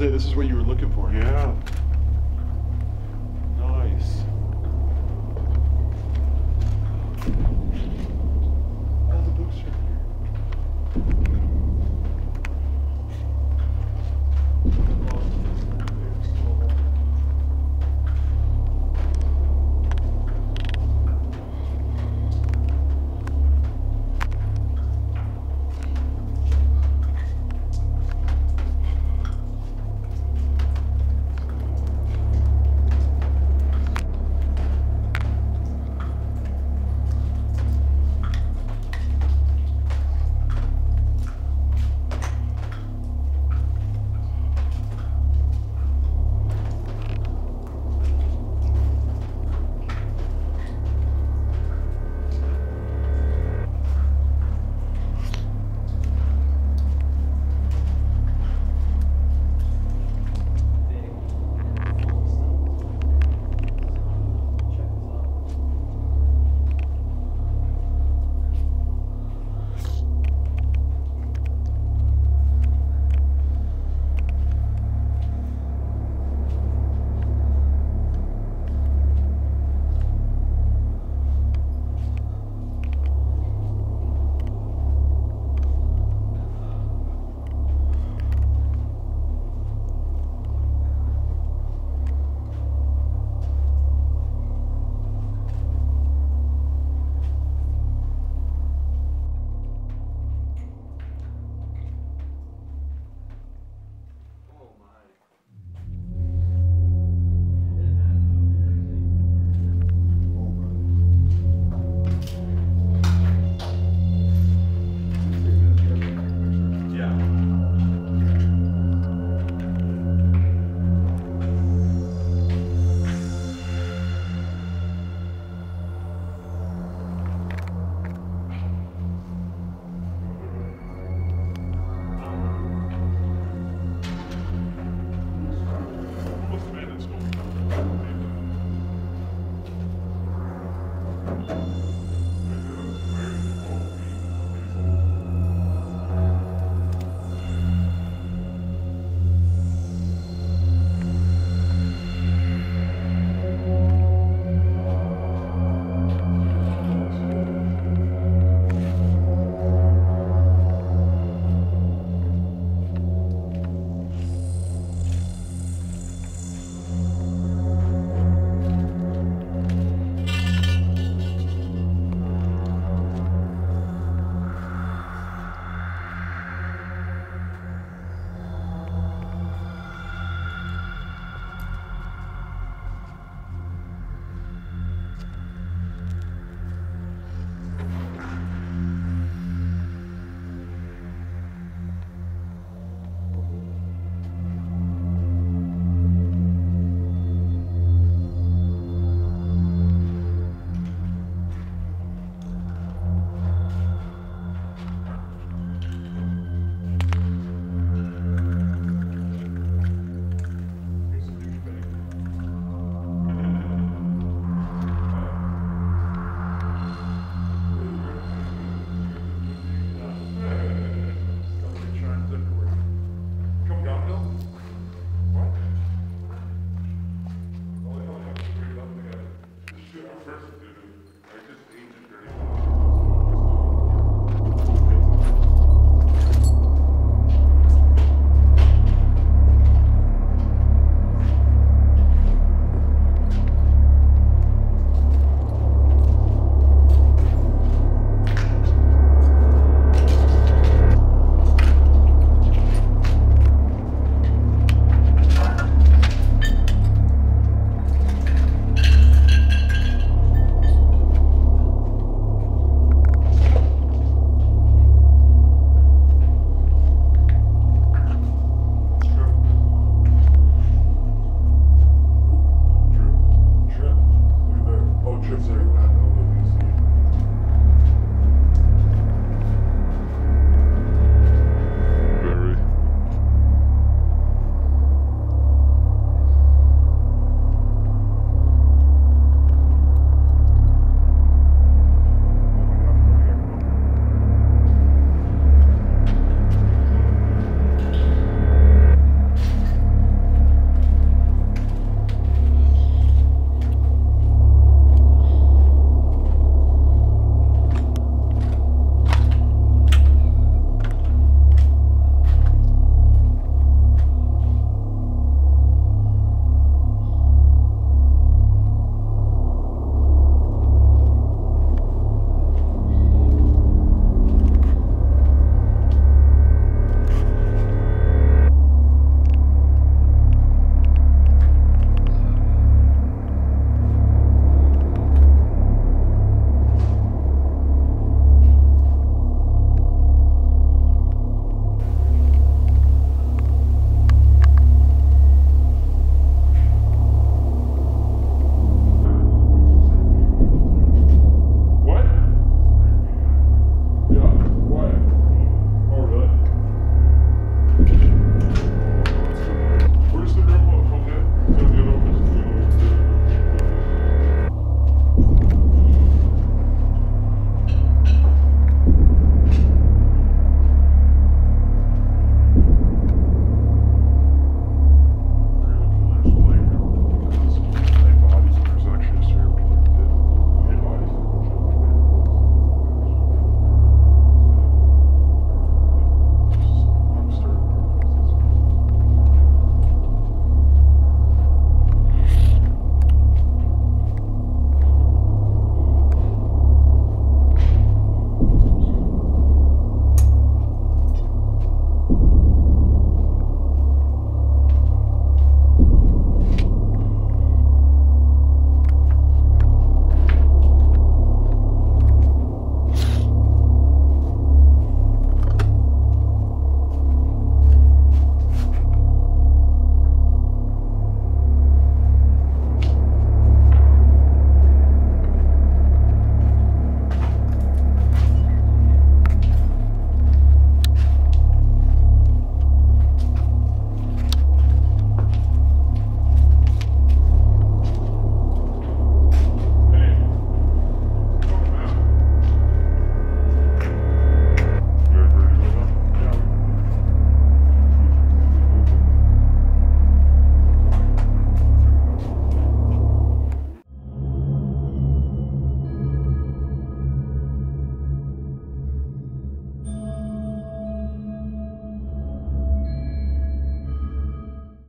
Jose, this is what you were looking for. Yeah.